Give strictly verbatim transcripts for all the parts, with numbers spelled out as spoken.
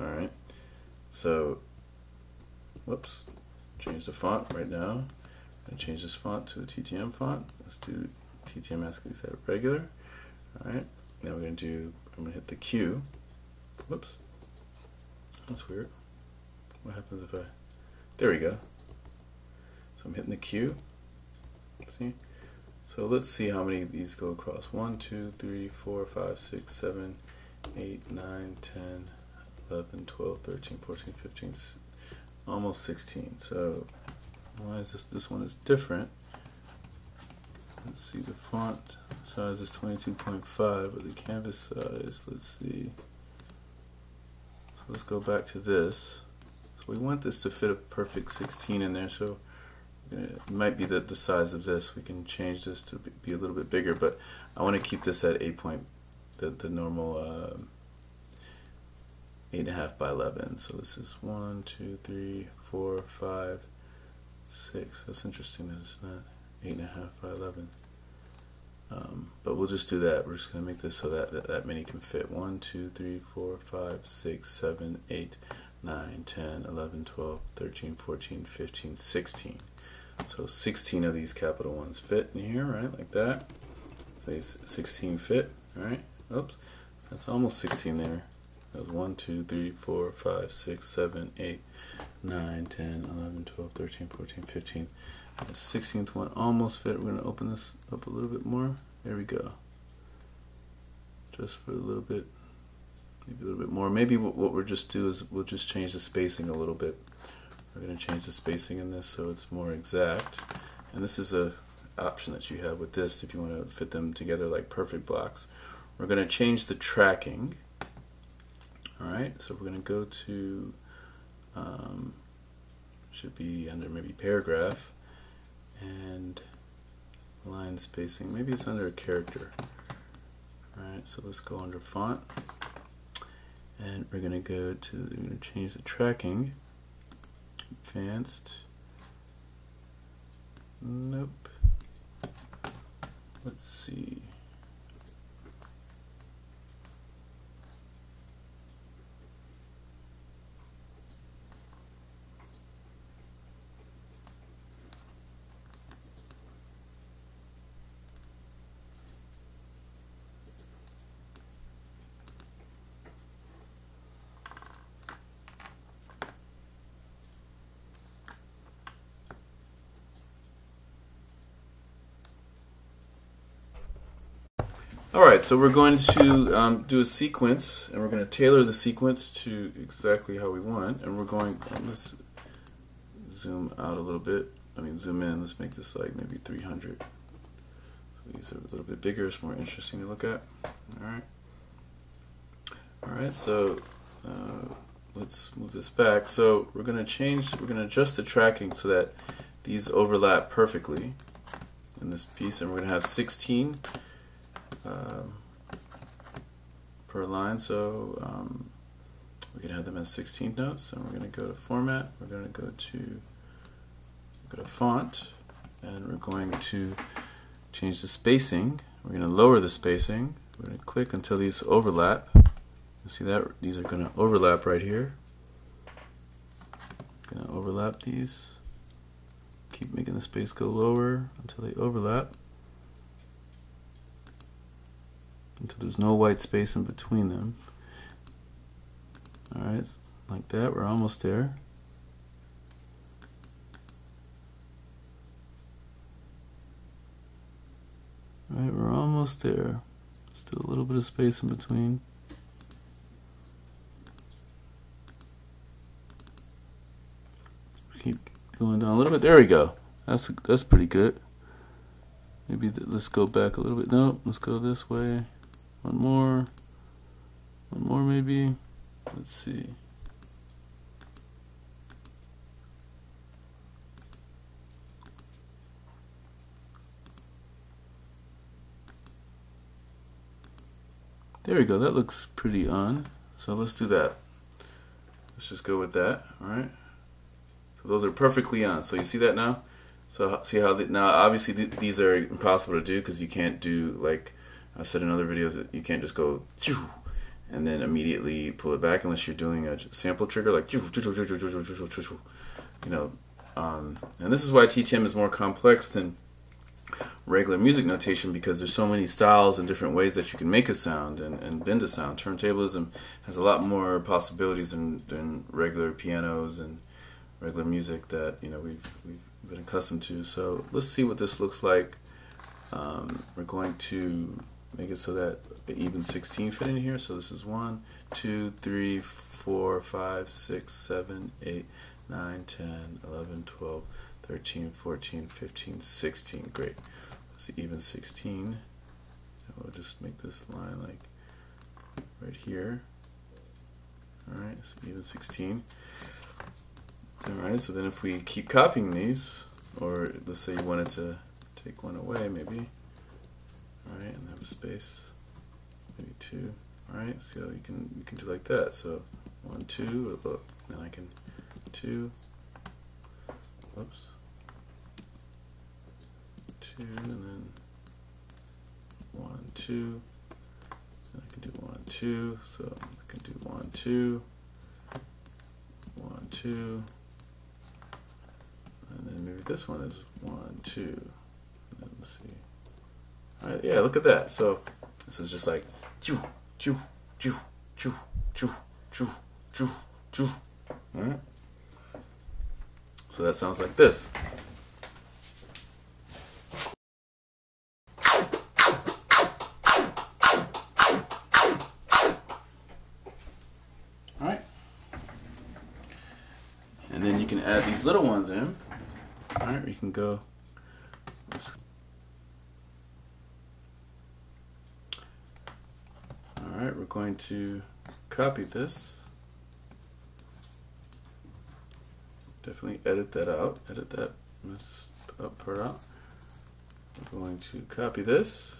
Alright, so, whoops, change the font right now. I'm going to change this font to a T T M font. Let's do T T M ASCII set regular. Alright, now we're going to do, I'm going to hit the Q. Whoops, that's weird. What happens if I, there we go. So I'm hitting the Q. See? So let's see how many of these go across. one, two, three, four, five, six, seven, eight, nine, ten, eleven, twelve, thirteen, fourteen, fifteen, almost sixteen. So why is this, this one is different? Let's see, the font size is twenty-two point five, but the canvas size, let's see. So let's go back to this. So we want this to fit a perfect sixteen in there, so it might be that the size of this, we can change this to be a little bit bigger, but I want to keep this at eight point, the, the normal uh, eight and a half by eleven. So this is one, two, three, four, five, six. That's interesting that it's not eight and a half by eleven. Um, but we'll just do that. We're just going to make this so that, that that many can fit. One, two, three, four, five, six, seven, eight, nine, ten, eleven, twelve, thirteen, fourteen, fifteen, sixteen. So sixteen of these capital ones fit in here, right, like that. So these sixteen fit, right? Oops, that's almost sixteen there. That was one, two, three, four, five, six, seven, eight, nine, ten, eleven, twelve, thirteen, fourteen, fifteen. The sixteenth one almost fit. We're going to open this up a little bit more. There we go. Just for a little bit, maybe a little bit more. Maybe what, what we'll just do is we'll just change the spacing a little bit. We're going to change the spacing in this so it's more exact. And this is a option that you have with this if you want to fit them together like perfect blocks. We're going to change the tracking. Alright, so we're going to go to, um, should be under maybe paragraph, and line spacing. Maybe it's under a character. Alright, so let's go under font. And we're going to go to, we're going to change the tracking. Advanced. Nope. Let's see. Alright, so we're going to um, do a sequence, and we're going to tailor the sequence to exactly how we want, and we're going, let's zoom out a little bit, I mean zoom in, let's make this like maybe three hundred. So these are a little bit bigger, it's more interesting to look at. Alright, Alright, so uh, let's move this back. So we're going to change, we're going to adjust the tracking so that these overlap perfectly in this piece, and we're going to have sixteen. Um, per line, so um, we can have them as sixteen notes, and we're going to go to format, we're going to go to go to font, and we're going to change the spacing, we're going to lower the spacing, we're going to click until these overlap. You see that these are going to overlap right here, going to overlap these, keep making the space go lower until they overlap, until there's no white space in between them. Alright, like that, we're almost there. Alright, we're almost there. Still a little bit of space in between. Keep going down a little bit. There we go. That's that's pretty good. Maybe th- let's go back a little bit. No, let's go this way. One more, one more maybe, let's see. There we go, that looks pretty on, so let's do that. Let's just go with that, alright? So those are perfectly on, so you see that now? So see how, the, now obviously th these are impossible to do because you can't do like, I said in other videos that you can't just go and then immediately pull it back, unless you're doing a sample trigger, like, you know. Um, and this is why T T M is more complex than regular music notation, because there's so many styles and different ways that you can make a sound and, and bend a sound. Turntablism has a lot more possibilities than, than regular pianos and regular music that, you know, we've, we've been accustomed to. So let's see what this looks like. Um, we're going to make it so that the even sixteen fit in here. So this is one, two, three, four, five, six, seven, eight, nine, ten, eleven, twelve, thirteen, fourteen, fifteen, sixteen. Great. That's the even sixteen. And we'll just make this line like right here. All right, so even sixteen. All right, so then if we keep copying these, or let's say you wanted to take one away, maybe. All right, and have a space, maybe two. All right, so you can you can do like that. So one, two, look. Then I can two. Oops. Two, and then one, two. And I can do one, two. So I can do one, two. One, two. And then maybe this one is one, two. Let's see. All right, yeah, look at that. So this is just like choo, choo, choo, choo, choo, choo, choo, choo. All right. So that sounds like this. All right. And then you can add these little ones in. All right, we can go. Alright, we're going to copy this. Definitely edit that out. Edit that up part out. We're going to copy this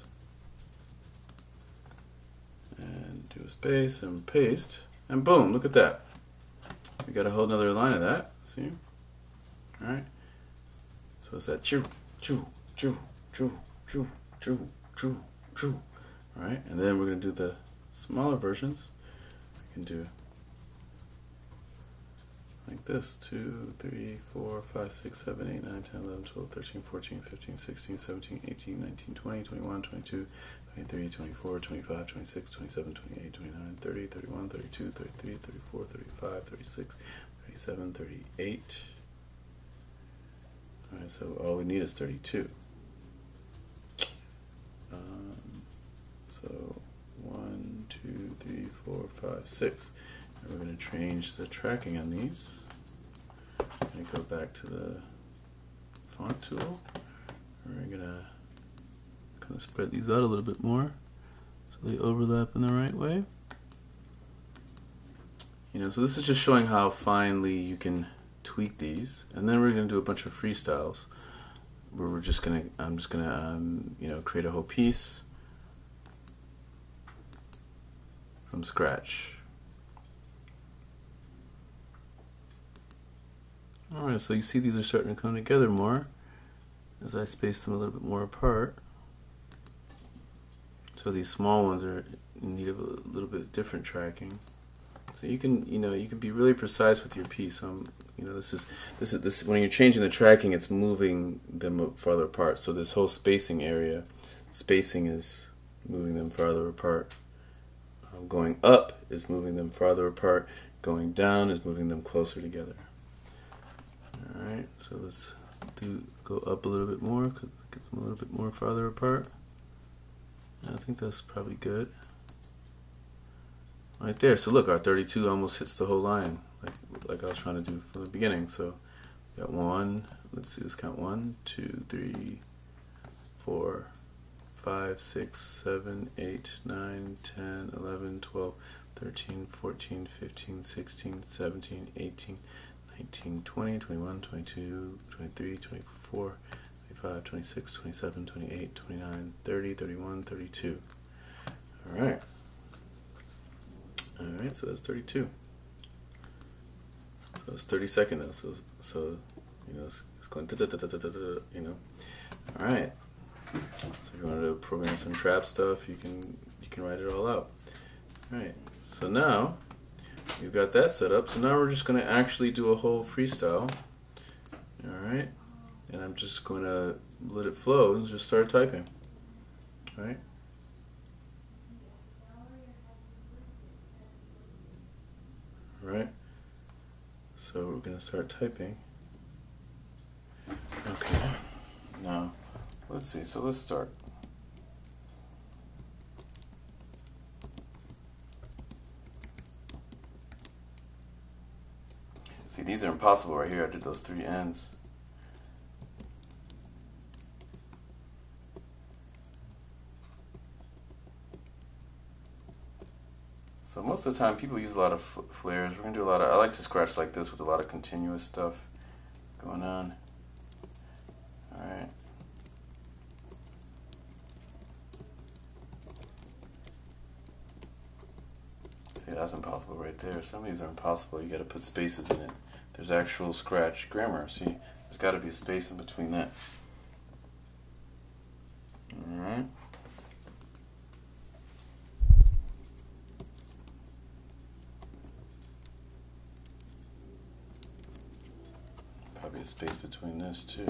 and do a space and paste. And boom, look at that. We got a whole nother line of that. See? Alright. So it's that choo, choo, choo, choo, choo, choo, choo, choo. Alright, and then we're going to do the smaller versions. I can do like this, two, three, four, five, six, seven, eight, nine, ten, eleven, twelve, thirteen, fourteen, fifteen, sixteen, seventeen, eighteen, nineteen, twenty, twenty-one, twenty-two, twenty-three, twenty-four, twenty-five, twenty-six, twenty-seven, twenty-eight, twenty-nine, thirty, thirty-one, thirty-two, thirty-three, thirty-four, thirty-five, thirty-six, thirty-seven, thirty-eight. Alright, so all we need is thirty-two. So one, two, three, four, five, six. And we're going to change the tracking on these. I'm going to go back to the font tool. We're going to kind of spread these out a little bit more so they overlap in the right way. You know, so this is just showing how finely you can tweak these. And then we're going to do a bunch of freestyles where we're just going to, I'm just going to, um, you know, create a whole piece from scratch. Alright, so you see these are starting to come together more as I space them a little bit more apart. So these small ones are in need of a little bit different tracking. So you can, you know, you can be really precise with your piece. Um, you know, this is this is this when you're changing the tracking, it's moving them farther apart. So this whole spacing area, spacing is moving them farther apart. Going up is moving them farther apart. Going down is moving them closer together. All right, so let's do go up a little bit more, get them a little bit more farther apart. I think that's probably good. Right there. So look, our thirty-two almost hits the whole line, like like I was trying to do from the beginning. So we got one. Let's see. Let's count one, two, three, four. five, six, seven, eight, nine, ten, eleven, twelve, thirteen, fourteen, fifteen, sixteen, seventeen, eighteen, nineteen, twenty, twenty-one, twenty-two, twenty-three, twenty-four, twenty-five, twenty-six, twenty-seven, twenty-eight, twenty-nine, thirty, thirty-one, thirty-two. All right. All right, so that's thirty-two. So it's thirty-second now, so, so you know, it's, it's going, you know. All right. So if you wanted to program some trap stuff, you can you can write it all out. Alright, so now we've got that set up, so now we're just going to actually do a whole freestyle. Alright, and I'm just going to let it flow and just start typing. Alright. Alright, so we're going to start typing. Okay, now let's see, so let's start. See, these are impossible right here. I did those three ends. So most of the time people use a lot of fl flares. We're going to do a lot of, I like to scratch like this with a lot of continuous stuff going on. Alright. See, that's impossible right there. Some of these are impossible. You got to put spaces in it. There's actual scratch grammar. See, there's got to be a space in between that. Alright. Probably a space between this too.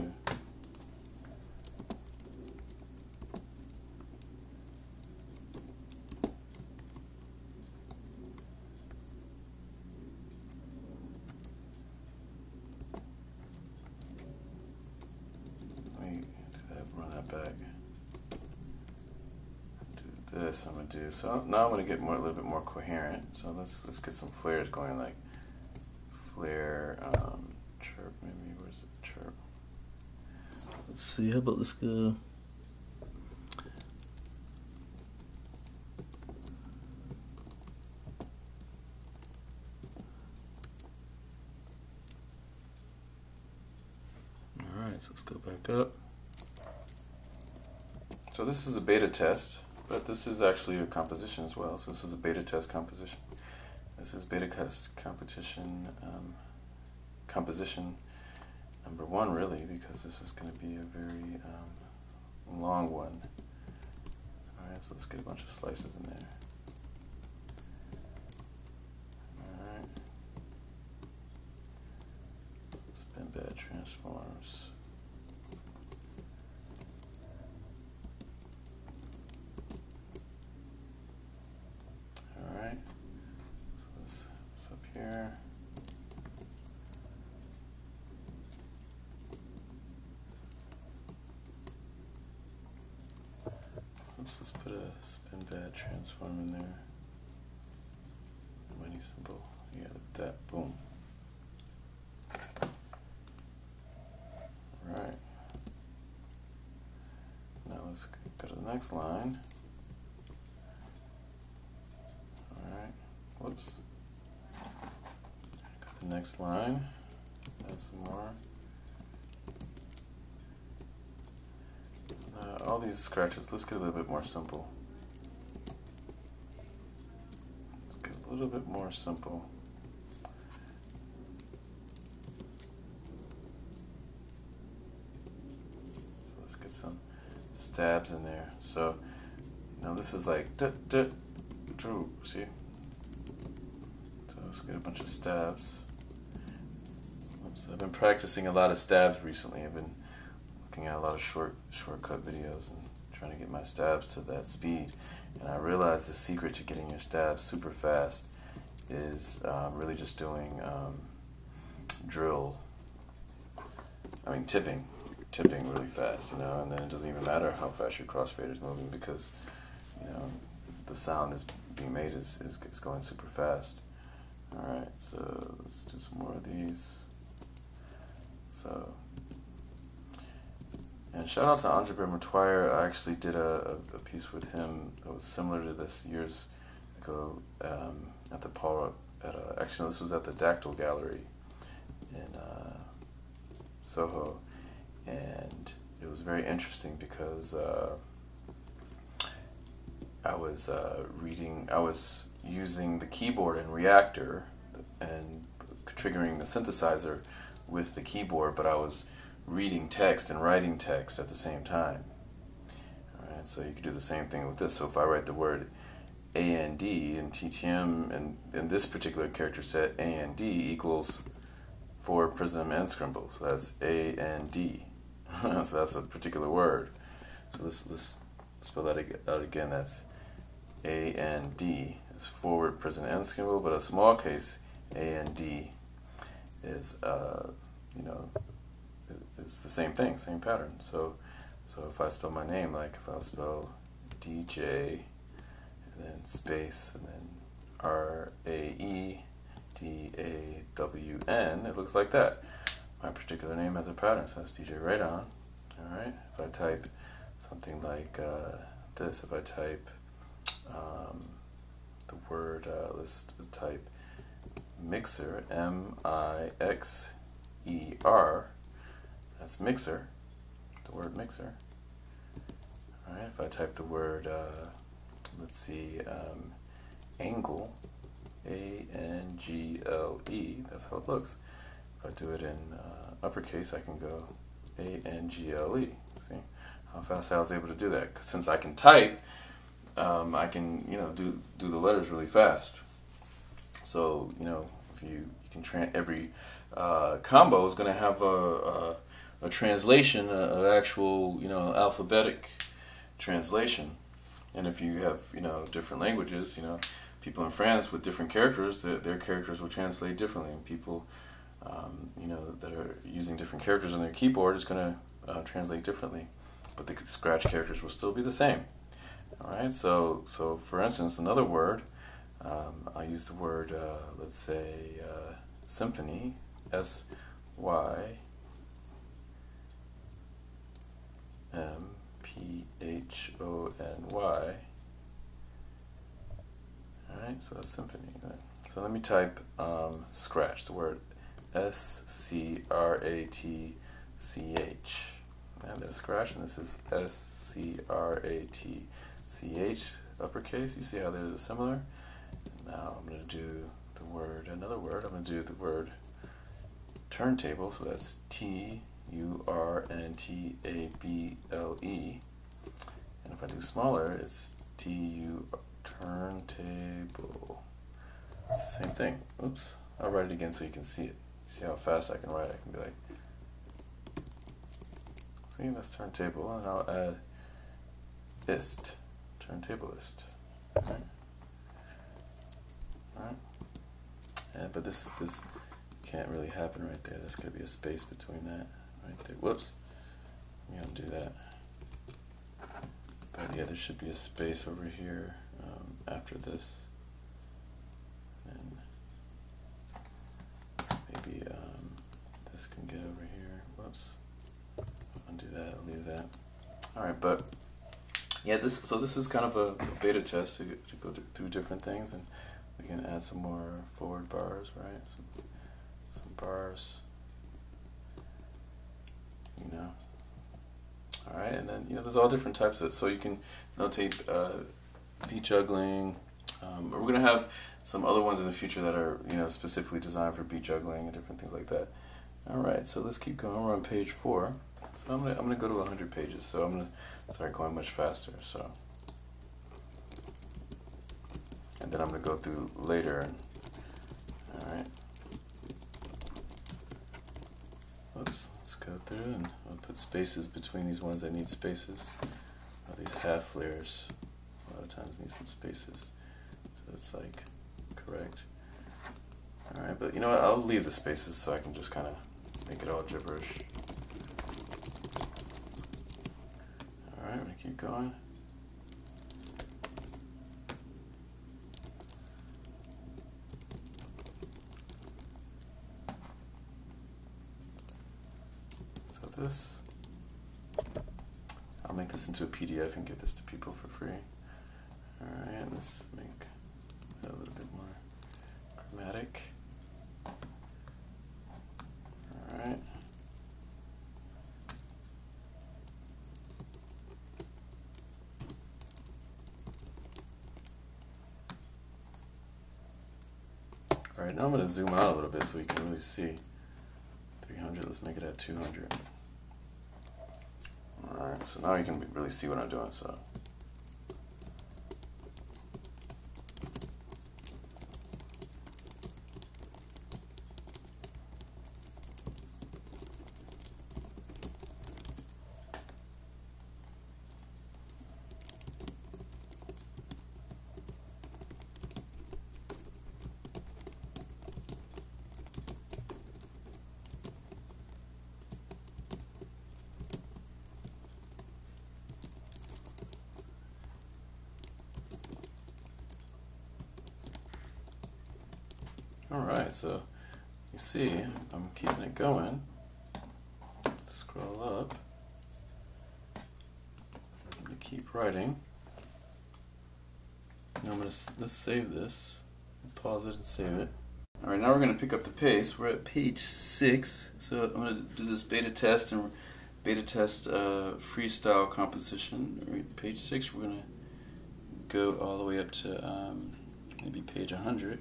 This I'm gonna do. So now I'm gonna get more a little bit more coherent. So let's let's get some flares going, like flare, um, chirp. Maybe where's the chirp? Let's see. How about this guy? All right. So let's go back up. So this is a beta test. But this is actually a composition as well, so this is a beta test composition. This is beta test competition, um, composition number one, really, because this is going to be a very um, long one. Alright, so let's get a bunch of slices in there. Alright. Spin bed transforms. Oops, let's put a spin bad transform in there. Money symbol. Yeah, that. Boom. Alright. Now let's go to the next line. Alright. Whoops. Got the next line. Add some more. All these scratches, let's get a little bit more simple. Let's get a little bit more simple. So let's get some stabs in there. So now this is like duh, duh, duh, see? So let's get a bunch of stabs. Oops, I've been practicing a lot of stabs recently. I've been looking at a lot of short shortcut videos and trying to get my stabs to that speed, and I realized the secret to getting your stabs super fast is um, really just doing um, drill I mean tipping tipping really fast, you know, and then it doesn't even matter how fast your crossfader is moving, because you know the sound is being made is, is, is going super fast. Alright, so let's do some more of these. So and shout out to Andre Bermutwire. I actually did a, a, a piece with him that was similar to this years ago um, at the Paul. At a, actually, this was at the Dactyl Gallery in uh, Soho, and it was very interesting because uh, I was uh, reading. I was using the keyboard in Reactor and triggering the synthesizer with the keyboard, but I was reading text and writing text at the same time. All right, so you can do the same thing with this. So if I write the word A and D in T T M, and in this particular character set, A and D equals for Prism and Scrimble. So that's A and D. So that's a particular word. So let's, let's spell that out again. That's A and D is forward, Prism, and Scrimble, but a small case A and D is uh, you know, is the same thing, same pattern. So so if I spell my name, like if I'll spell D J and then space and then R A E D A W N, it looks like that. My particular name has a pattern, so that's D J Right On. Alright, if I type something like uh, this, if I type um, the word, uh, let's type mixer, M I X E R, that's mixer, the word mixer. Alright, if I type the word, uh, let's see, um, angle, A N G L E, that's how it looks. If I do it in uh, uppercase, I can go A N G L E. See how fast I was able to do that? 'Cause since I can type, um, I can, you know, do do the letters really fast. So, you know, if you, you can tran every uh, combo is going to have a, a a translation, an actual, you know, alphabetic translation. And if you have, you know, different languages, you know, people in France with different characters, their, their characters will translate differently, and people, um, you know, that are using different characters on their keyboard is going to uh, translate differently, but the scratch characters will still be the same. All right, so so for instance, another word, um, I use the word, uh, let's say, uh, symphony, S Y M P H O N Y. Alright, so that's symphony. So let me type um, scratch, the word S C R A T C H. And there's scratch, and this is S C R A T C H, uppercase. You see how they're similar? Now I'm going to do the word, another word. I'm going to do the word turntable, so that's T U R N T A B L E. And if I do smaller, it's T U R N T A B L E. Turntable. It's the same thing. Oops. I'll write it again so you can see it. See how fast I can write. I can be like, see, that's turntable, and I'll add list. Turntable list. Alright. Alright. Yeah, but this this can't really happen right there. There's gonna be a space between that right there. Whoops. Let me undo that. But yeah, there should be a space over here. Um, after this, and maybe um, this can get over here. Whoops, undo that. I'll leave that. All right, but yeah, this. So this is kind of a beta test to to go through different things, and we can add some more forward bars, right? Some some bars, you know. All right, and then you know, there's all different types of. So you can notate. Uh, P juggling. Um, we're gonna have some other ones in the future that are, you know, specifically designed for beat juggling and different things like that. All right, so let's keep going. We're on page four. So I'm gonna I'm gonna go to one hundred pages. So I'm gonna start going much faster. So, and then I'm gonna go through later. All right. Oops. Let's go through, and I'll put spaces between these ones that need spaces. Or these half layers. A lot of times need some spaces, so that's like correct. All right, but you know what? I'll leave the spaces so I can just kind of make it all gibberish. All right, I'm gonna keep going. So this, I'll make this into a P D F and give this to people for free. Alright, let's make that a little bit more chromatic. Alright. Alright, now I'm going to zoom out a little bit so we can really see. three hundred, let's make it at two hundred. Alright, so now you can really see what I'm doing, so. Alright, so you see, I'm keeping it going. Scroll up. I'm going to keep writing. Now I'm going to let's save this. Pause it and save it. Alright, now we're going to pick up the pace. We're at page six. So I'm going to do this beta test and beta test uh, freestyle composition. Page six, we're going to go all the way up to um, maybe page one hundred.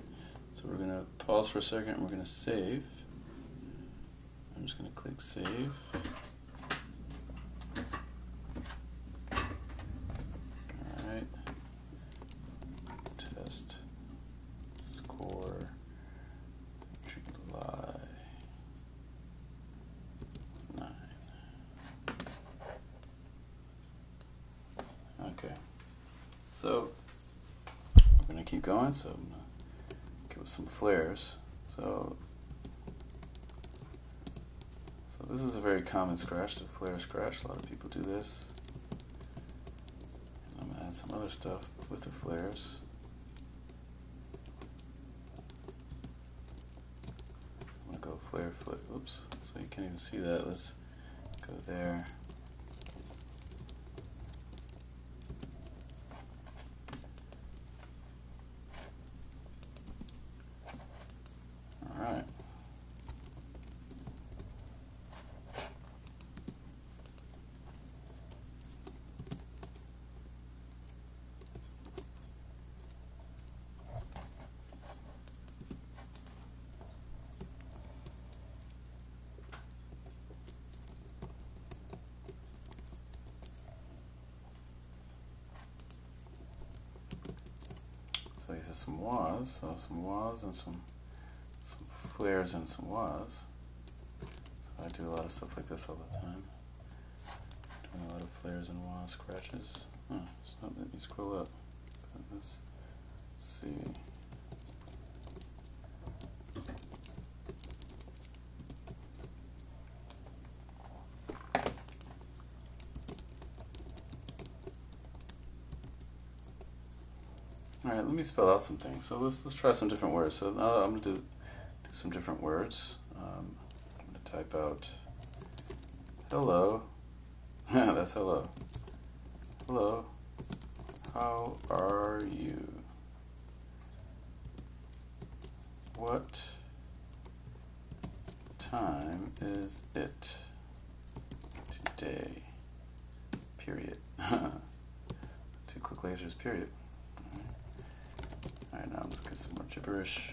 So we're going to pause for a second and we're going to save. I'm just going to click save. Alright. Test score July nine. Okay. So we're going to keep going. So I'm going to give it some flares. So This is a very common scratch, the flare scratch. A lot of people do this. And I'm going to add some other stuff with the flares. I'm going to go flare, flip. Oops, so you can't even see that. Let's go there. So these are some wahs, so some wahs and some some flares and some wahs. So I do a lot of stuff like this all the time. Doing a lot of flares and wah scratches. Oh, it's not letting me scroll up. But let's see. Alright, let me spell out some things. So let's let's try some different words. So now I'm going to do, do some different words. Um, I'm going to type out hello. That's hello. Hello. How are you? What time is it today? Period. Two click lasers, period. Alright, now I'm just gonna get some more gibberish.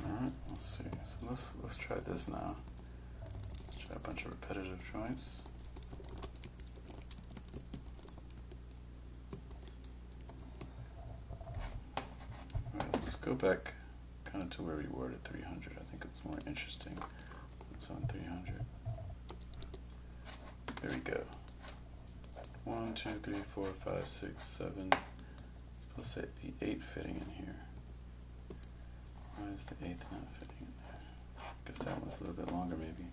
Alright, let's see. So let's let's try this now. Let's try a bunch of repetitive joints. Alright, let's go back kind of to where we were at three hundred. I think it was more interesting. It's on three hundred. There we go. One, two, three, four, five, six, seven. It's supposed to be eight fitting in here. Why is the eighth not fitting in there? I guess that one's a little bit longer, maybe.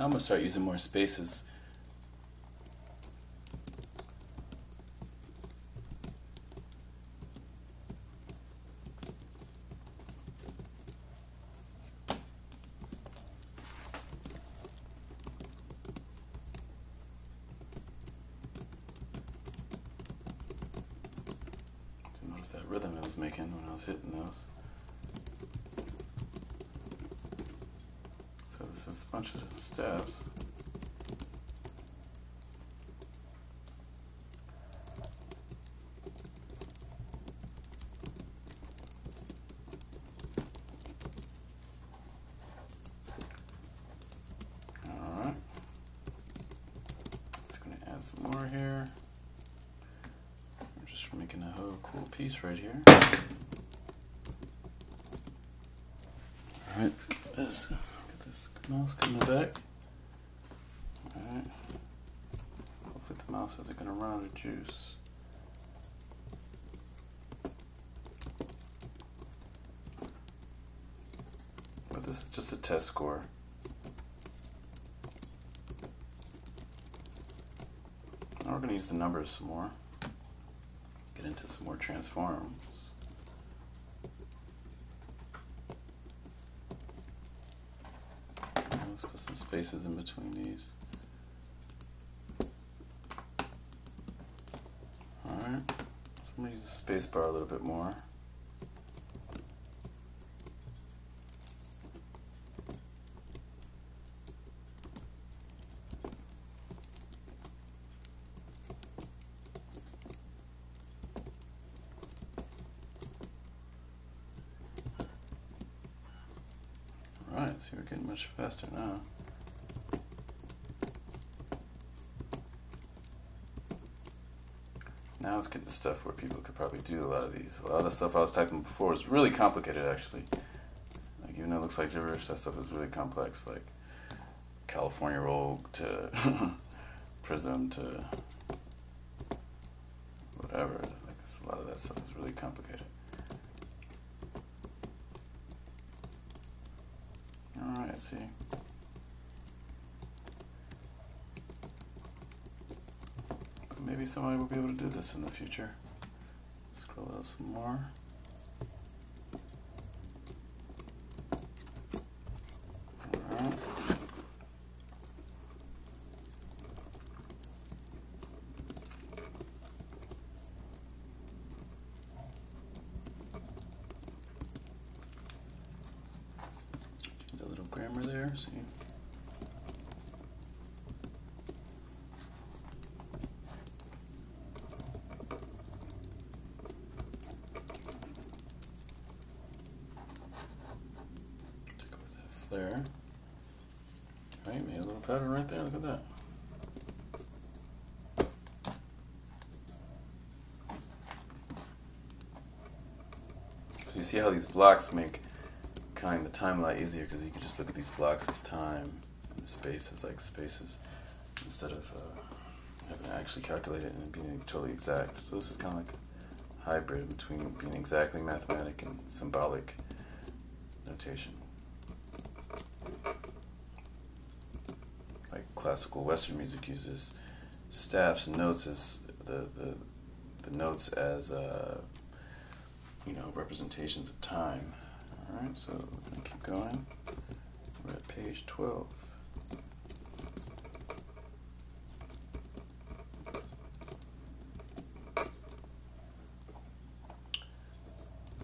Now I'm going to start using more spaces. Notice that rhythm I was making when I was hitting those. So this is a bunch of steps. All right. Just going to add some more here. We're just making a whole cool piece right here. Alright, let's get this, get this mouse coming back. Alright. Hopefully the mouse isn't going to run out of juice. But this is just a test score. Now we're going to use the numbers some more. Get into some more transforms. Let's put some spaces in between these. Alright, so I'm going to use the spacebar a little bit more. Alright, see, we're getting much faster now. Now let's get to stuff where people could probably do a lot of these. A lot of the stuff I was typing before is really complicated, actually. Like, even though it looks like gibberish, that stuff is really complex, like California Rogue to Prism to whatever. Like, it's, a lot of that stuff is really complicated. Alright, see. Maybe somebody will be able to do this in the future. Scroll it up some more. Alright. Grammar there, see. Take over that flare. Alright, made a little pattern right there, look at that. So you see how these blocks make counting the time a lot easier, because you can just look at these blocks as time and the spaces like spaces instead of uh, having to actually calculate it and being totally exact. So this is kind of like a hybrid between being exactly mathematic and symbolic notation. Like classical Western music uses staffs and notes as the, the, the notes as uh, you know, representations of time. Alright, so we're going to keep going. We're at page twelve.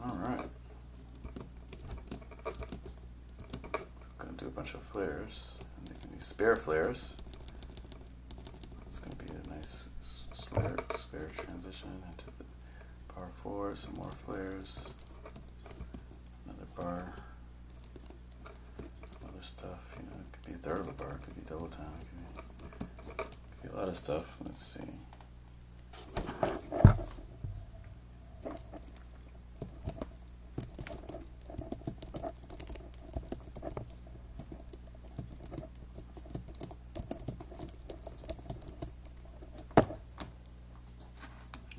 Alright. So we're going to do a bunch of flares. I'm making these spare flares. It's going to be a nice spare, spare transition into the power four, some more flares. Bar, some other stuff, you know, it could be a third of a bar, it could be double time, it could be, it could be a lot of stuff. Let's see.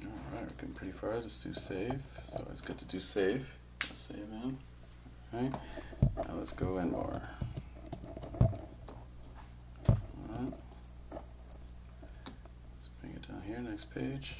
Alright, we're getting pretty far. Let's do save. It's always good to do save. Let's save in. Alright, now let's go in more. Alright, let's bring it down here, next page.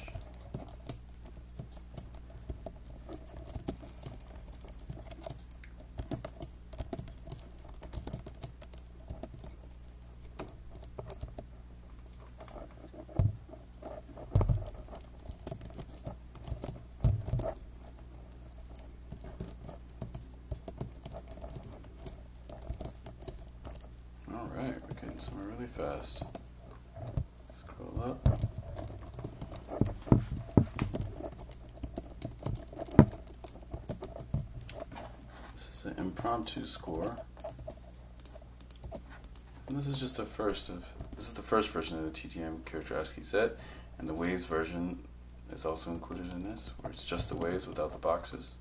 Alright, we're getting somewhere really fast. Scroll up. This is an impromptu score. And this is just the first of this is the first version of the T T M character ASCII set, and the waves version is also included in this, where it's just the waves without the boxes.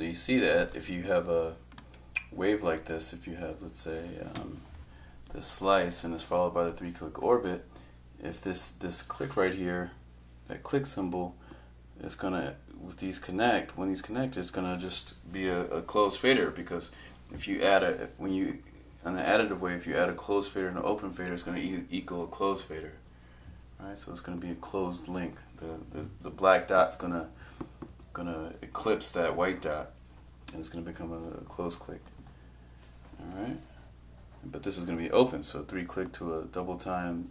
So you see that if you have a wave like this, if you have, let's say, um, this slice and it's followed by the three-click orbit, if this, this click right here, that click symbol, it's going to, with these connect, when these connect, it's going to just be a, a closed fader, because if you add a, when you, on an additive way, if you add a closed fader and an open fader, it's going to equal a closed fader. All right, so it's going to be a closed link. The, the, the black dot's going to, going to eclipse that white dot, and it's going to become a, a closed click. All right, but this is going to be open, so three click to a double time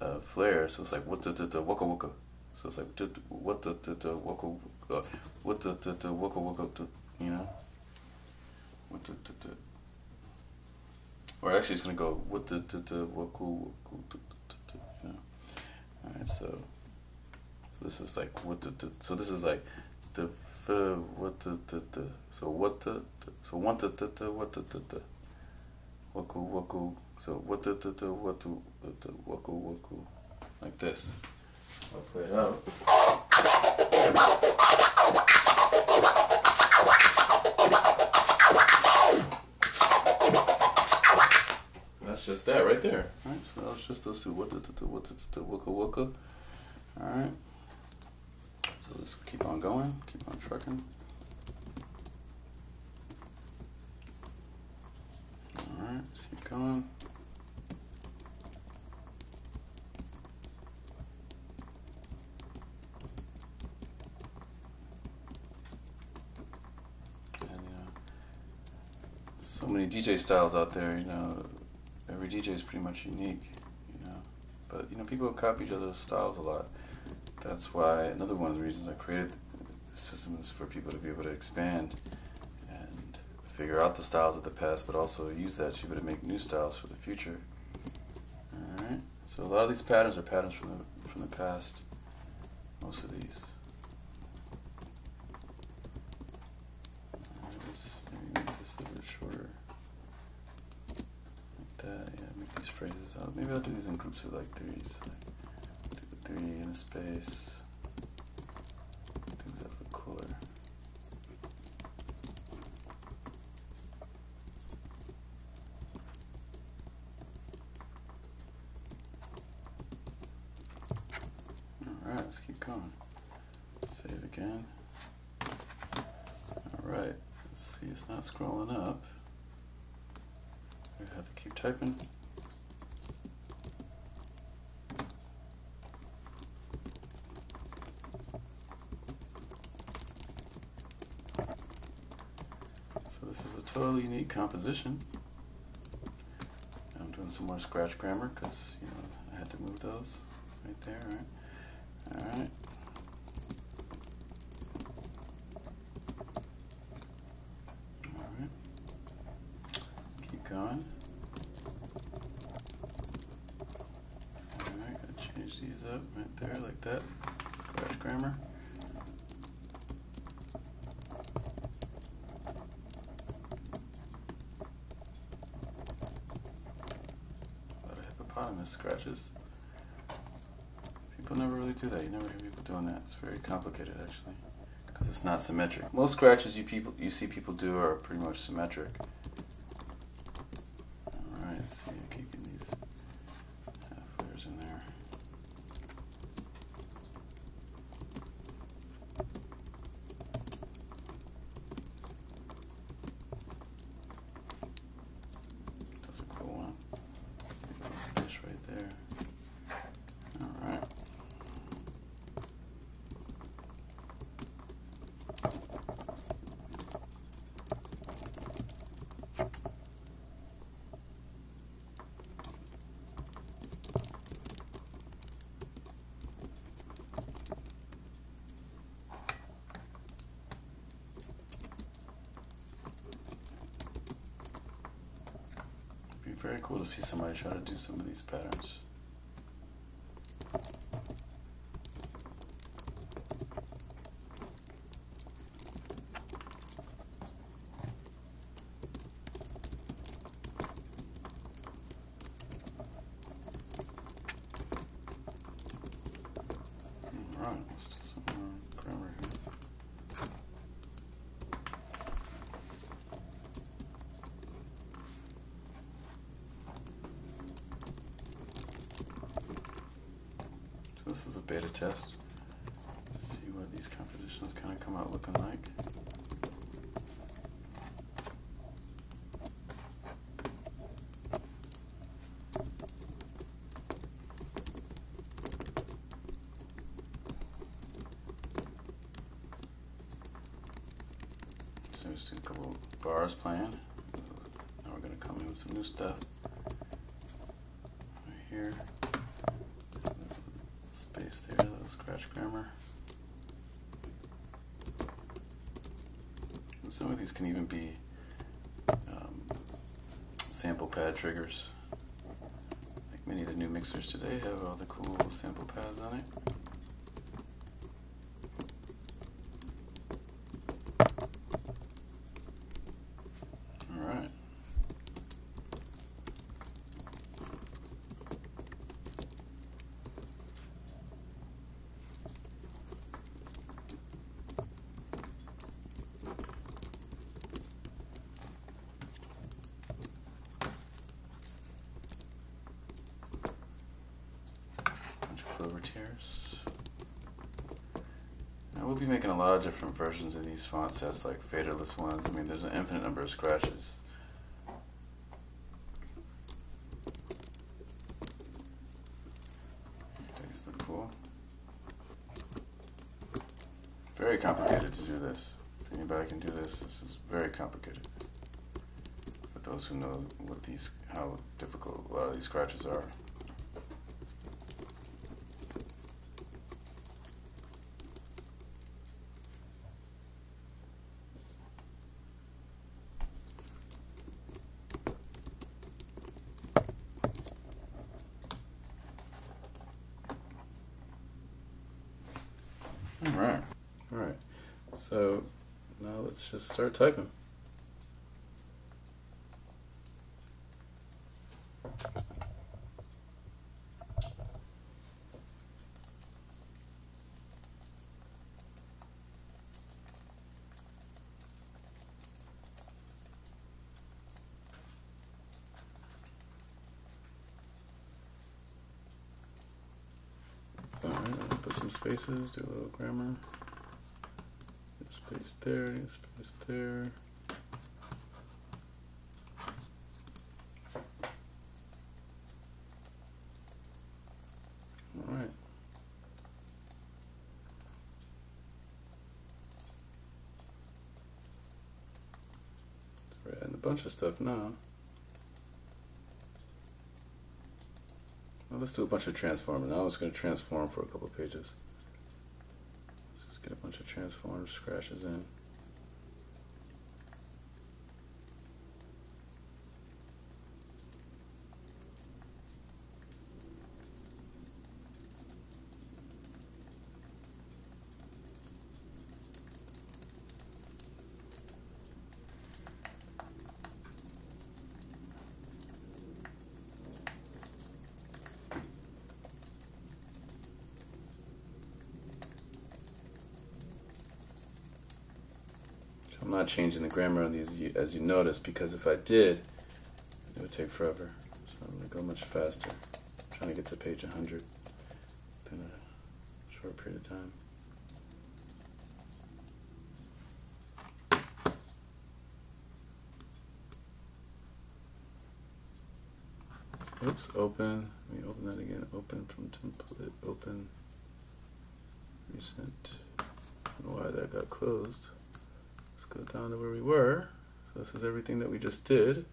uh, flare, so it's like what the waka waka. So it's like what the waka waka, what the waka waka, you know, what the, or actually it's going to go what the waka waka, you know. All right, so this is like what the, so this is like the what the, so what the, so one the what the. Waku waku, so what the the what the waku waku, like this. I'll play it out. That's just that right there. All right, so that's just those two. What the the what the waku waku. All right. So let's keep on going. Keep on trucking. Keep going. And, you know, so many D J styles out there. You know, every D J is pretty much unique. You know, but you know, people copy each other's styles a lot. That's why another one of the reasons I created the system is for people to be able to expand, figure out the styles of the past, but also use that to be able to make new styles for the future. All right. So a lot of these patterns are patterns from the from the past. Most of these. All right, let's maybe make this a little bit shorter. Like that. Yeah. Make these phrases out. Maybe I'll do these in groups of like threes. Like do the three in a space. Things that look cooler. Let's keep going. Save again. Alright, let's see, it's not scrolling up. We have to keep typing. So this is a totally unique composition. I'm doing some more scratch grammar because, you know, I had to move those right there, right? Alright. Alright. Keep going. Alright, gotta change these up right there like that. Scratch grammar. A lot of hippopotamus scratches. People never really do that. You never hear people doing that. It's very complicated, actually, because it's not symmetric. Most scratches you people you see people do are pretty much symmetric. All right, let's see, I keep getting these half flares in there. That's a cool one. There's a fish right there. Very cool to see somebody try to do some of these patterns. All right, let's do some more grammar here. this is a beta test. See what these compositions kind of come out looking like. So we just got a couple of bars playing. Now we're going to come in with some new stuff. Right here. Space there, that was scratch grammar. And some of these can even be um, sample pad triggers. Like many of the new mixers today have all the cool sample pads on it. Now we'll be making a lot of different versions of these font sets, like faderless ones. I mean, there's an infinite number of scratches. These look cool. Very complicated to do this. If anybody can do this, this is very complicated. For those who know what these, how difficult a lot of these scratches are. Alright, alright, so now let's just start typing. Some spaces, do a little grammar. Need a space there, need a space there. All right. So we're adding a bunch of stuff now. Let's do a bunch of transform. Now I'm just going to transform for a couple of pages. Let's just get a bunch of transforms, scratches in. I'm not changing the grammar on these, as you notice, because if I did, it would take forever. So I'm going to go much faster. I'm trying to get to page one hundred within a short period of time. Oops, open. Let me open that again. Open from template, open, recent. I don't know why that got closed. Let's go down to where we were. So this is everything that we just did.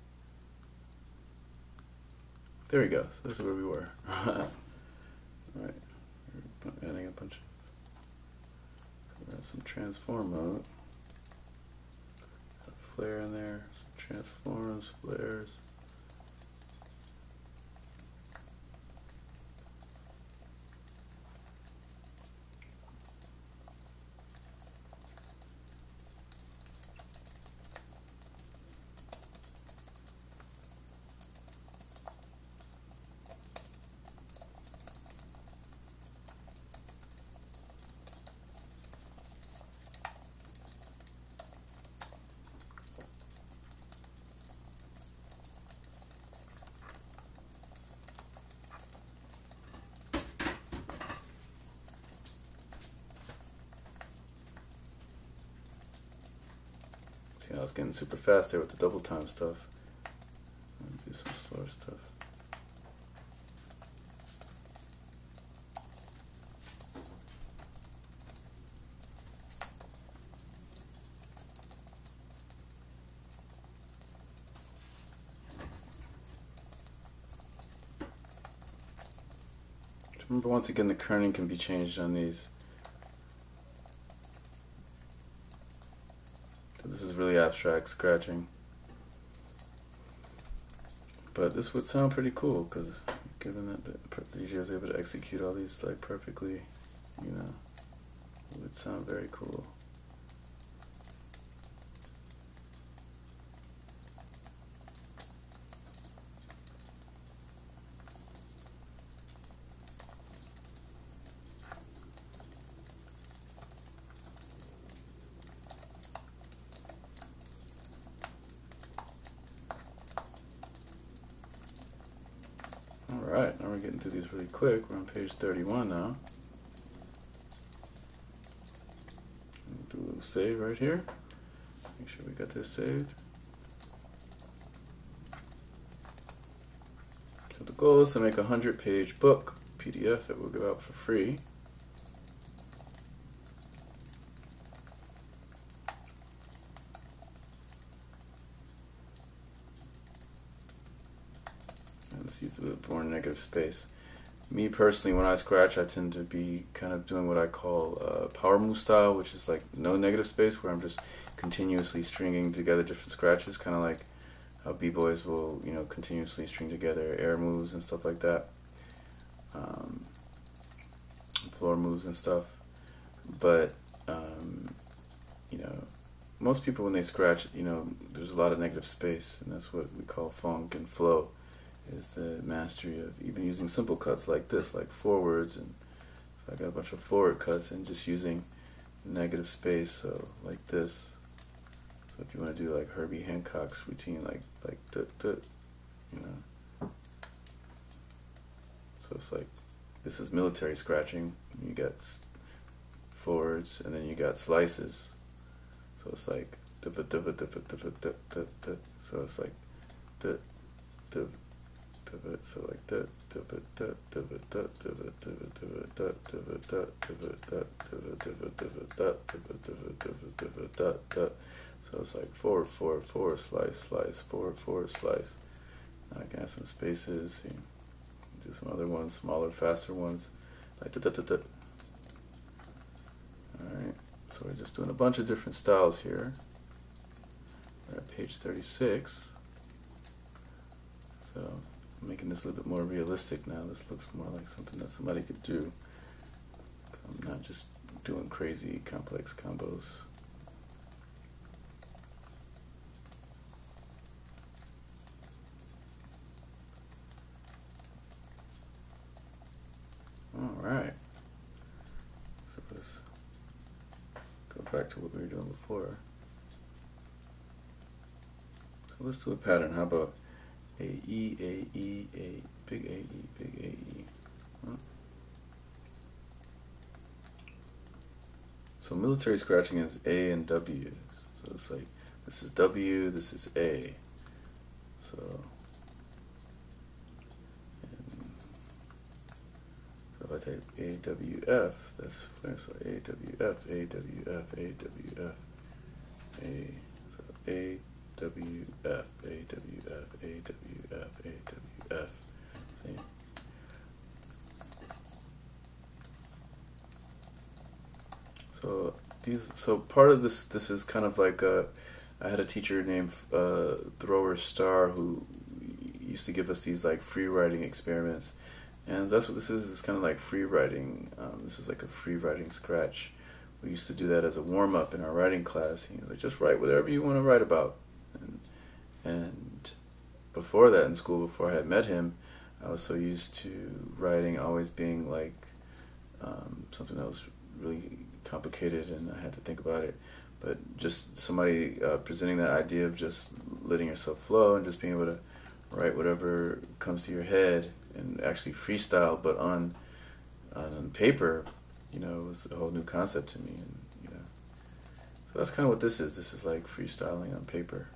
There we go. So this is where we were. Alright. We're adding a bunch. So we're some transform mode. Got a flare in there. Some transforms, flares. You know, I was getting super fast there with the double time stuff. Let me do some slower stuff. Remember, once again, the kerning can be changed on these. This is really abstract scratching, but this would sound pretty cool because, given that the D J was able to execute all these like perfectly, you know, it would sound very cool. Alright, now we're getting through these really quick. We're on page thirty-one now. Do a little save right here. Make sure we got this saved. So the goal is to make a hundred page book P D F that will go out for free. Use the born negative space. Me personally, when I scratch, I tend to be kind of doing what I call uh, power move style, which is like no negative space, where I'm just continuously stringing together different scratches, kind of like how b-boys will, you know, continuously string together air moves and stuff like that, um, floor moves and stuff. But um, you know, most people when they scratch, you know, there's a lot of negative space, and that's what we call funk and flow. Is the mastery of even using simple cuts like this, like forwards, and so I got a bunch of forward cuts and just using negative space, so like this. So if you want to do like Herbie Hancock's routine, like like duh, duh, you know. So it's like this is military scratching. You got forwards and then you got slices. So it's like duh, duh, duh, duh, duh, duh, duh, duh, duh. So it's like duh, duh. So like that, so it's like four, four, four, slice, slice, four, four, slice. Now I can add some spaces, do some other ones, smaller, faster ones, like that. Alright, so we're just doing a bunch of different styles here. We're at page thirty-six. So making this a little bit more realistic now. This looks more like something that somebody could do. I'm not just doing crazy complex combos. Alright. So let's go back to what we were doing before. So let's do a pattern. How about A E A E A big A E big A E. Huh? So military scratching is A and W. So it's like this is W, this is A. So and so if I type A W F, that's flare. So A W F A W F A W F A. So A W F A W F A W F A W F. See? So these. So part of this. This is kind of like a. I had a teacher named uh, Thrower Starr who used to give us these like free writing experiments, and that's what this is. It's kind of like free writing. Um, this is like a free writing scratch. We used to do that as a warm up in our writing class. He was like, just write whatever you want to write about. And, and before that in school, before I had met him, I was so used to writing always being like um, something that was really complicated and I had to think about it, but just somebody uh, presenting that idea of just letting yourself flow and just being able to write whatever comes to your head and actually freestyle, but on, on paper, you know, it was a whole new concept to me. And, So that's kind of what this is. This is like freestyling on paper.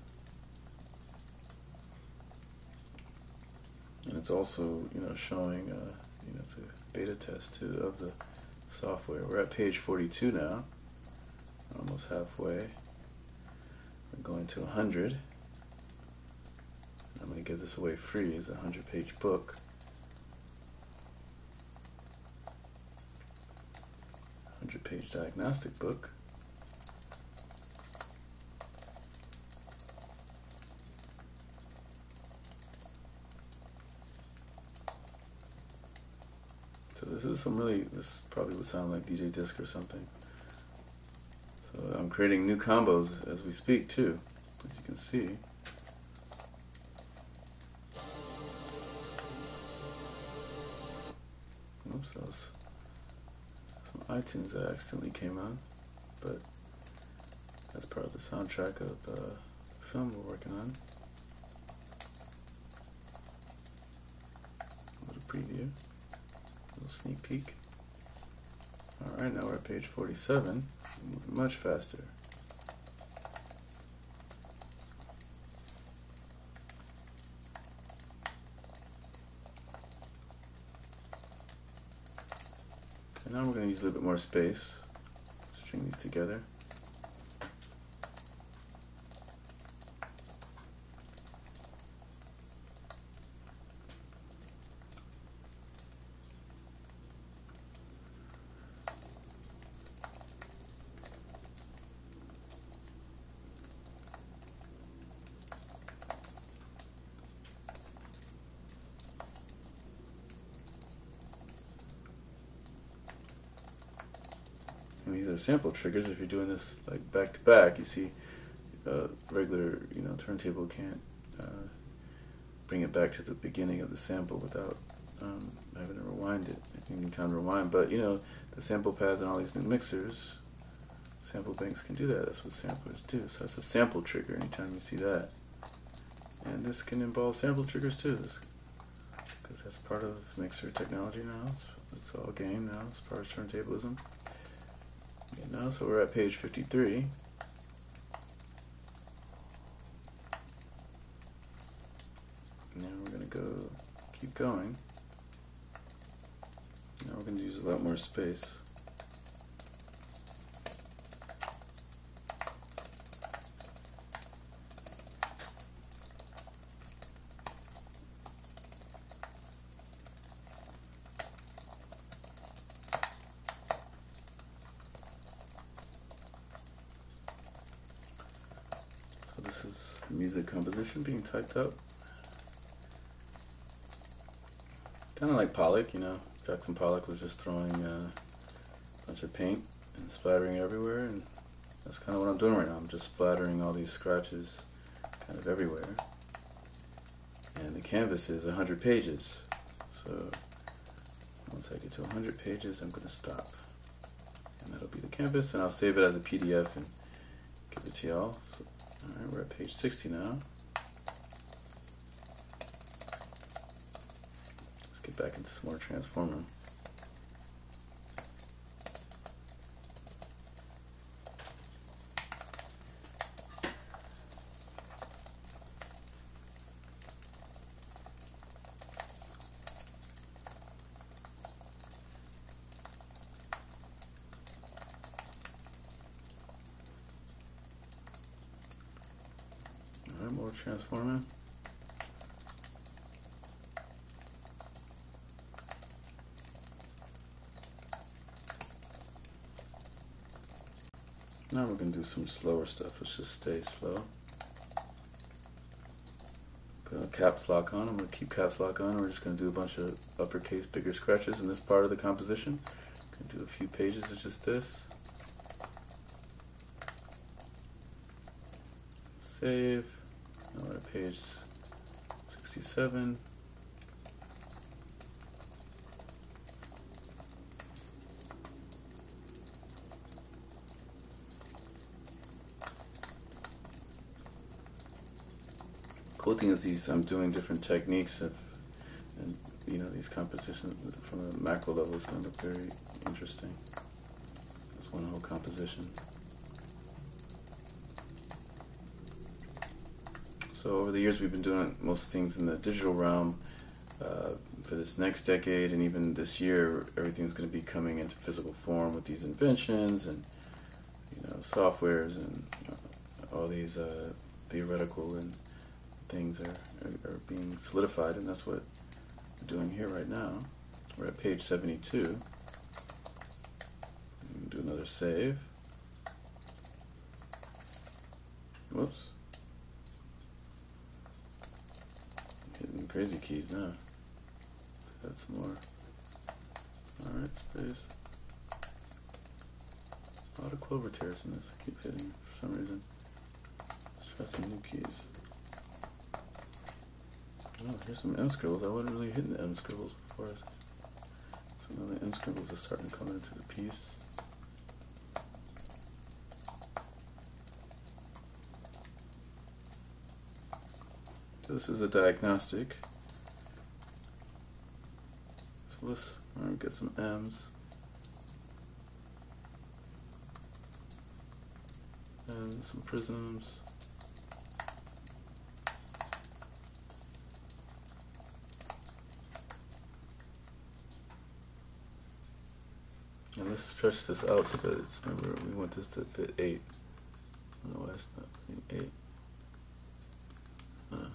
And it's also, you know, showing, uh, you know, it's a beta test too of the software. We're at page forty-two now, almost halfway. We're going to one hundred. I'm going to give this away free as a hundred page book. hundred page diagnostic book. So this is some really, this probably would sound like D J Disc or something. So I'm creating new combos as we speak too, as you can see. Oops, that was some iTunes that accidentally came on, but that's part of the soundtrack of uh, the film we're working on. A little preview, a little sneak peek. Alright, now we're at page forty-seven, we're moving much faster. Now we're going to use a little bit more space, string these together. These are sample triggers. If you're doing this like back to back, you see uh, regular, you know, turntable can't uh, bring it back to the beginning of the sample without um, having to rewind it. You need time to rewind, but you know, the sample pads and all these new mixers, sample banks can do that. That's what samplers do. So that's a sample trigger anytime you see that. And this can involve sample triggers too, because that's part of mixer technology now. It's all game now. It's part of turntablism. Now, so we're at page fifty-three. Now we're going to go, keep going. Now we're going to use a lot more space. This is music composition being typed up. Kind of like Pollock, you know. Jackson Pollock was just throwing uh, a bunch of paint and splattering everywhere, and that's kind of what I'm doing right now. I'm just splattering all these scratches kind of everywhere. And the canvas is one hundred pages. So once I get to one hundred pages, I'm going to stop. And that'll be the canvas, and I'll save it as a P D F and give it to y'all. So Alright, we're at page sixty now. Let's get back into some more transformer. More transformer. Now we're going to do some slower stuff. Let's just stay slow. Put a caps lock on. I'm going to keep caps lock on. We're just going to do a bunch of uppercase bigger scratches in this part of the composition. Going to do a few pages of just this. Save. Now we're at page sixty-seven. Cool thing is these, I'm doing different techniques of, and you know, these compositions from the macro level is going to look very interesting. That's one whole composition. So over the years we've been doing most things in the digital realm. Uh, for this next decade and even this year, everything's going to be coming into physical form with these inventions and you know softwares and uh, all these uh, theoretical and things are, are, are being solidified, and that's what we're doing here right now. We're at page seventy-two. Do another save. Whoops. Hitting crazy keys now. Let's add some more. Alright, space. A lot of clover tears in this. I keep hitting for some reason. Let's try some new keys. Oh, here's some M scribbles. I wasn't really hitting the M scribbles before. So now the M scribbles are starting to come into the piece. So this is a diagnostic. So let's right, get some M's. And some prisms. And let's stretch this out so that it's, remember, we want this to fit eight. I don't know why it's not fitting eight. Uh.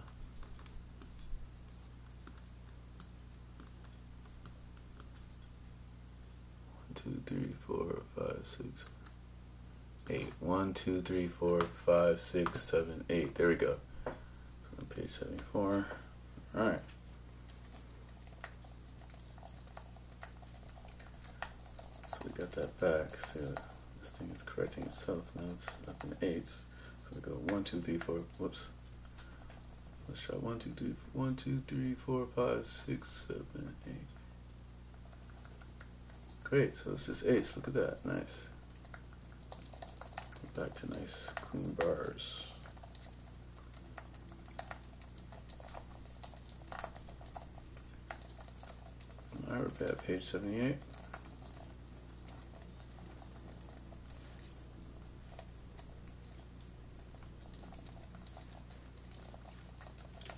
two, three, four, five, six, eight. one, two, three, four, five, six, seven, eight. There we go. So on page seventy-four. Alright. So we got that back. See, this thing is correcting itself. Now it's up in eights. So we go one, two, three, four. Whoops. Let's try one, two, three, one, two, three, four, five, six, seven, eight. Great, so it's just ace, look at that, nice. Back to nice clean bars. Alright, we're back at page seventy-eight.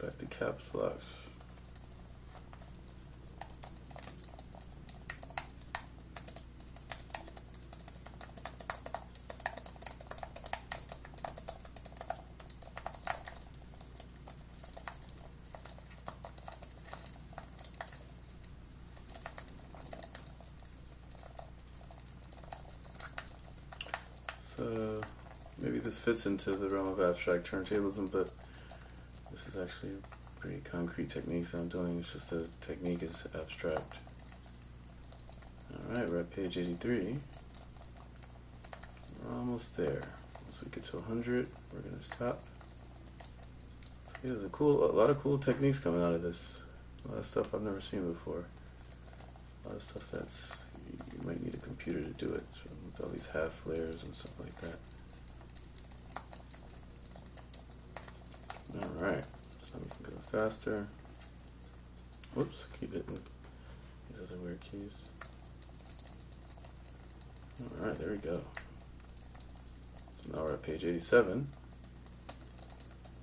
Back to caps locks. So maybe this fits into the realm of abstract turntablism, but this is actually a pretty concrete technique that I'm doing. It's just the technique is abstract. Alright, we're at page eighty-three. We're almost there. Once we get to one hundred, we're going to stop. So yeah, there's a, cool, a lot of cool techniques coming out of this. A lot of stuff I've never seen before. A lot of stuff that's... you might need a computer to do it, so with all these half layers and stuff like that. Alright, so we can go faster. Whoops, keep hitting these other weird keys. Alright, there we go. So now we're at page eighty-seven.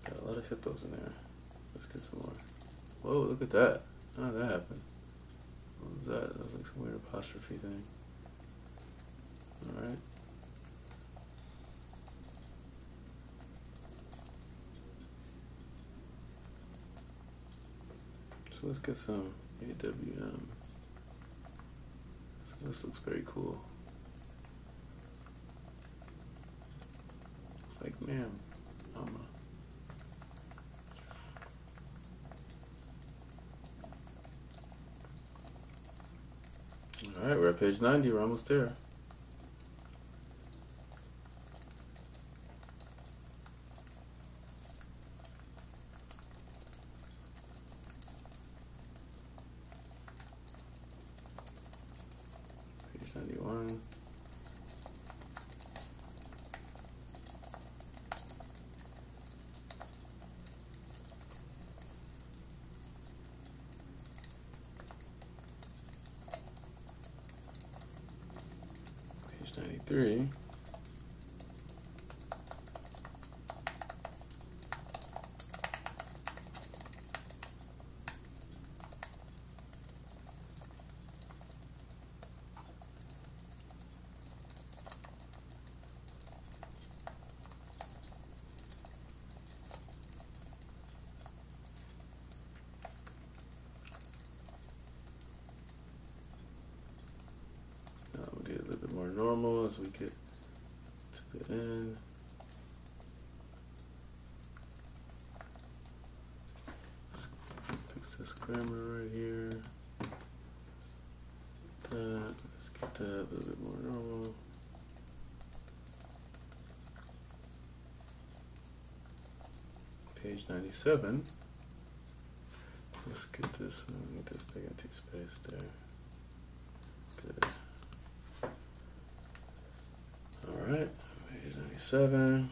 Got a lot of hippos in there. Let's get some more. Whoa, look at that. How did that happen? What was that? That was like some weird apostrophe thing. Alright. So let's get some A W M. So this looks very cool. It's like, ma'am, mama. Alright, we're at page ninety, we're almost there. Page ninety-one. ninety-three. normal as we get to the end. Let's fix this grammar right here. That. Let's get that a little bit more normal. Page ninety-seven. Let's get this, I need this big empty space there. Good. Alright, page ninety-seven.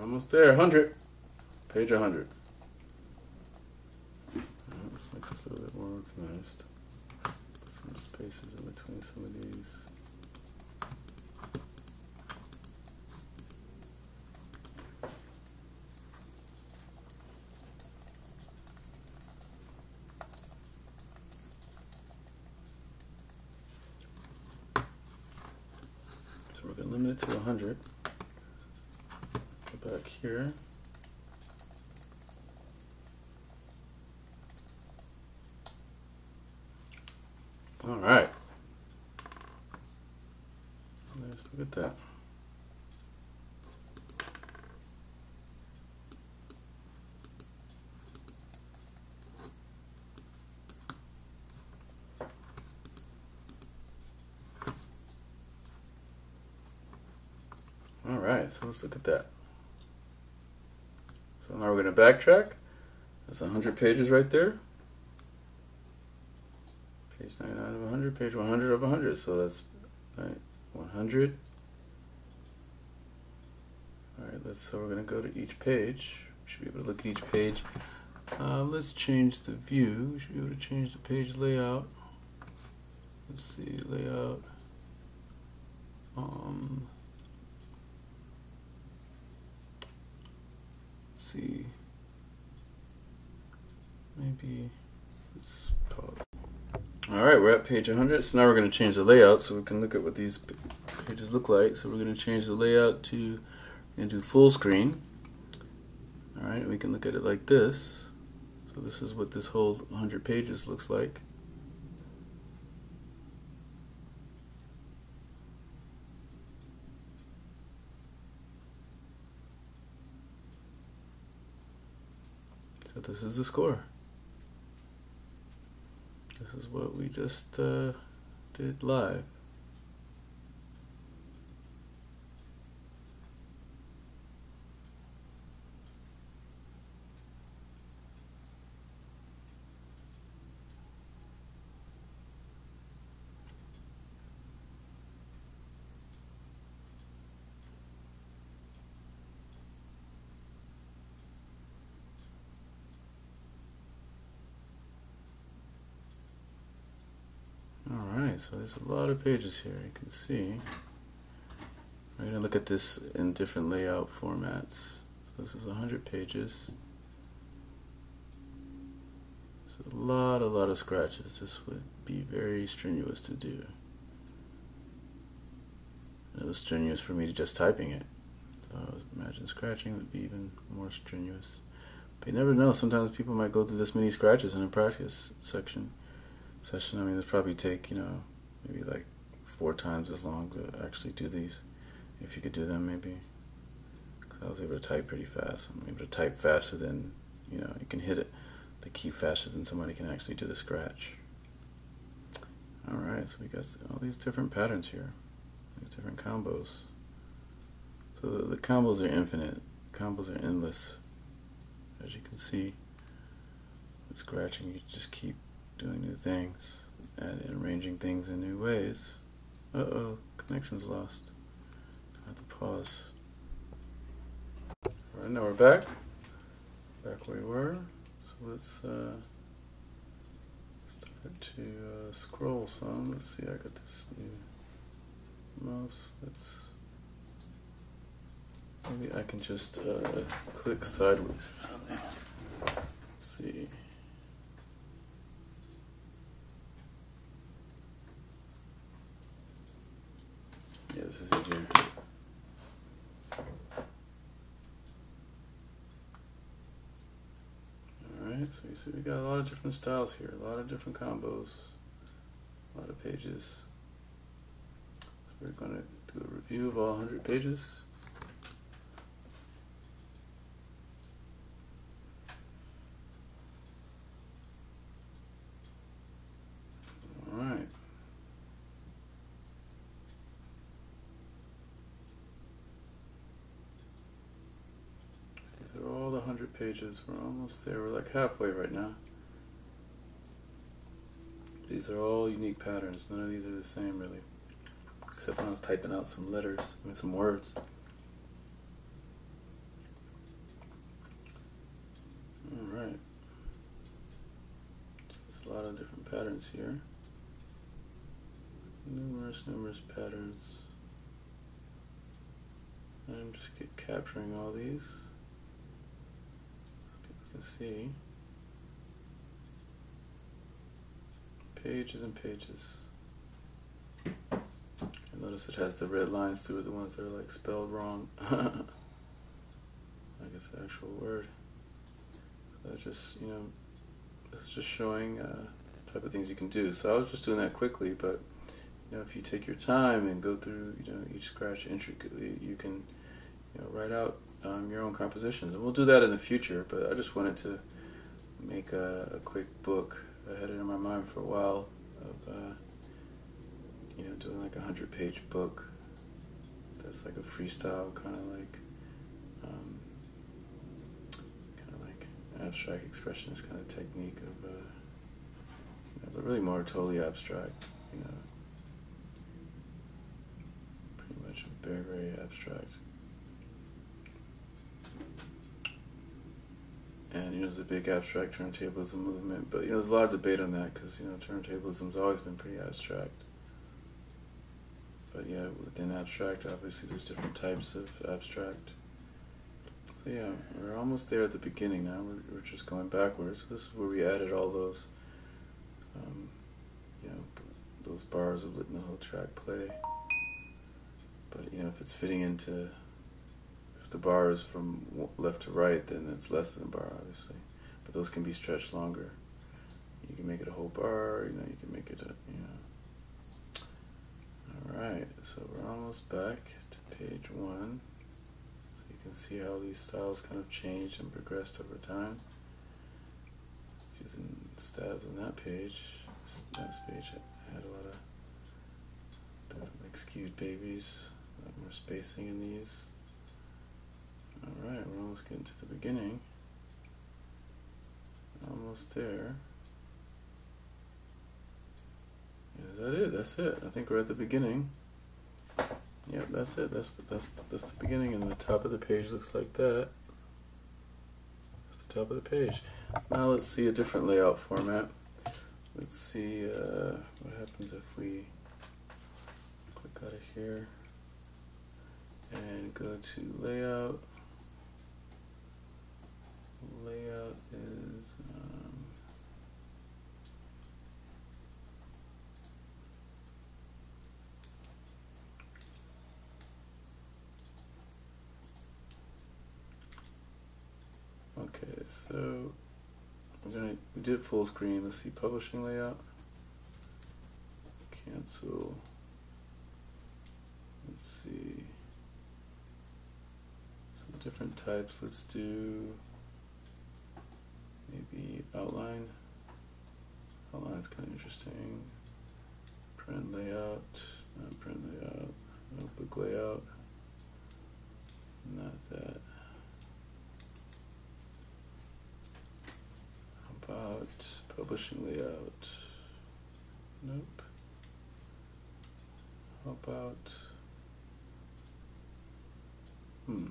Almost there, one hundred. Page one hundred. Right, let's make this a little bit more organized. Put some spaces in between some of these. So we're going to limit it to one hundred. Back here. All right. Let's look at that. All right, so let's look at that. So now we're going to backtrack. That's one hundred pages right there. Page ninety-nine of one hundred, page one hundred of one hundred. So that's one hundred. All right, let's, so we're going to go to each page. We should be able to look at each page. Uh, let's change the view. We should be able to change the page layout. Let's see, layout. Um, See, maybe let's pause. All right, we're at page one hundred. So now we're going to change the layout so we can look at what these pages look like. So we're going to change the layout to into full screen. All right, and we can look at it like this. So this is what this whole one hundred pages looks like. So this is the score. This is what we just uh, did live. So there's a lot of pages here, you can see. We're going to look at this in different layout formats. So this is one hundred pages. There's a lot, a lot of scratches. This would be very strenuous to do. It was strenuous for me to just typing it. So I would imagine scratching would be even more strenuous. But you never know, sometimes people might go through this many scratches in a practice section. Session. I mean, it'll probably take, you know, maybe like four times as long to actually do these, if you could do them, maybe. Because I was able to type pretty fast. I'm able to type faster than, you know, you can hit it, the key faster than somebody can actually do the scratch. All right, so we got all these different patterns here, these different combos. So the, the combos are infinite. The combos are endless. As you can see, with scratching, you just keep doing new things and arranging things in new ways. Uh-oh, connection's lost. I have to pause. All right, now we're back. Back where we were. So let's uh, start to uh, scroll some. Let's see, I got this new mouse. Let's, maybe I can just uh, click sideways on there. Let's see. Yeah, this is easier. So you see we got a lot of different styles here, a lot of different combos, a lot of pages. So we're going to do a review of all one hundred pages. Alright. These are all the one hundred pages. We're almost there. We're like halfway right now. These are all unique patterns. None of these are the same, really. Except when I was typing out some letters, I mean, some words. Alright. There's a lot of different patterns here. Numerous, numerous patterns. I'm just capturing all these. Let's see, pages and pages. And notice it has the red lines to it, the ones that are like spelled wrong, like it's the actual word. So just, you know, it's just showing uh, the type of things you can do. So I was just doing that quickly, but you know, if you take your time and go through, you know, each scratch intricately, you can, you know, write out Um, your own compositions, and we'll do that in the future. But I just wanted to make a, a quick book. I had it in my mind for a while of uh, you know, doing like a hundred page book that's like a freestyle kind of like um, kind of like abstract expressionist kind of technique of uh, you know, but really more totally abstract, you know, pretty much very very abstract. And you know, there's a big abstract turntablism movement, but you know, there's a lot of debate on that because you know, turntablism's always been pretty abstract. But yeah, within abstract, obviously, there's different types of abstract. So yeah, we're almost there at the beginning now. We're, we're just going backwards. This is where we added all those, um, you know, those bars of letting the whole track play. But you know, if it's fitting into the bar is from left to right, then it's less than a bar, obviously. But those can be stretched longer. You can make it a whole bar, you know, you can make it a, you know. Alright, so we're almost back to page one. So you can see how these styles kind of changed and progressed over time. It's using stabs on that page. This next page had a lot of like skewed babies, a lot more spacing in these. Alright, we're almost getting to the beginning. Almost there. Is that it? That's it. I think we're at the beginning. Yep, that's it. That's that's that's the beginning, and the top of the page looks like that. That's the top of the page. Now let's see a different layout format. Let's see uh, what happens if we click out of here and go to layout. Layout is um, okay. So we're gonna we did full screen. Let's see, publishing layout. Cancel. Let's see some different types. Let's do. Maybe outline. Outline's kind of interesting. Print layout, not print layout, notebook layout, not that. How about publishing layout? Nope. How about, hmm.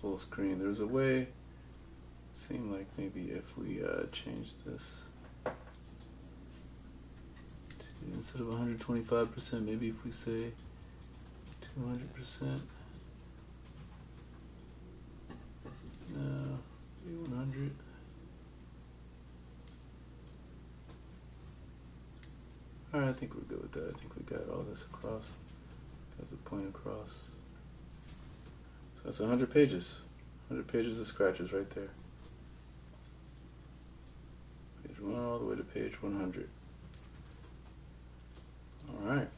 full screen. There's a way seemed like maybe if we uh, change this to, instead of one hundred twenty-five percent, maybe if we say two hundred percent. No, maybe one hundred. Alright, I think we're good with that. I think we got all this across. Got the point across. So that's one hundred pages. one hundred pages of scratches right there. Page one all the way to page one hundred. Alright.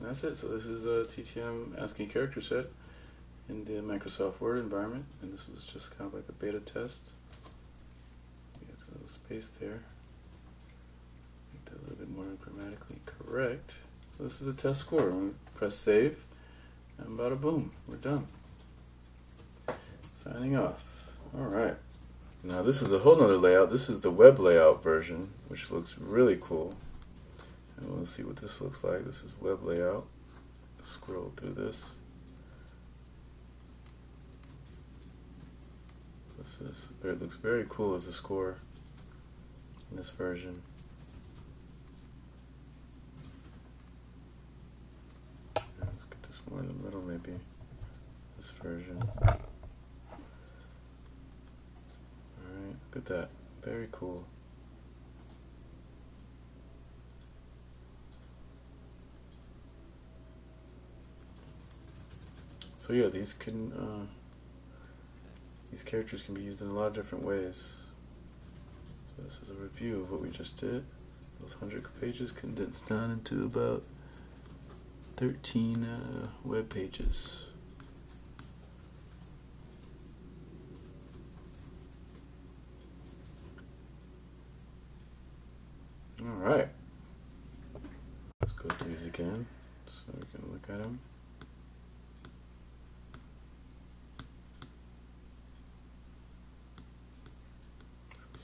And that's it. So this is a T T M ASCII character set in the Microsoft Word environment. And this was just kind of like a beta test. We got a little space there. Make that a little bit more grammatically correct. So this is the test score. I'm going to press save. And bada boom, we're done. Signing off. Alright. Now this is a whole nother layout. This is the web layout version, which looks really cool. And we'll see what this looks like. This is web layout. Scroll through this. This is, it looks very cool as a score in this version. Let's get this more in the middle, maybe. This version. Alright, look at that. Very cool. So yeah, these can uh, these characters can be used in a lot of different ways. So this is a review of what we just did. Those one hundred pages condensed down into about thirteen uh, web pages. Alright, let's go through these again so we can look at them.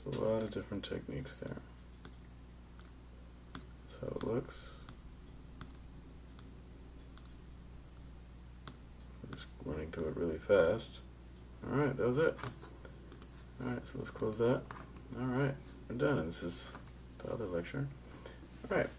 There's a lot of different techniques there. That's how it looks. We're just running through it really fast. Alright, that was it. Alright, so let's close that. Alright, we're done. And this is the other lecture. Alright.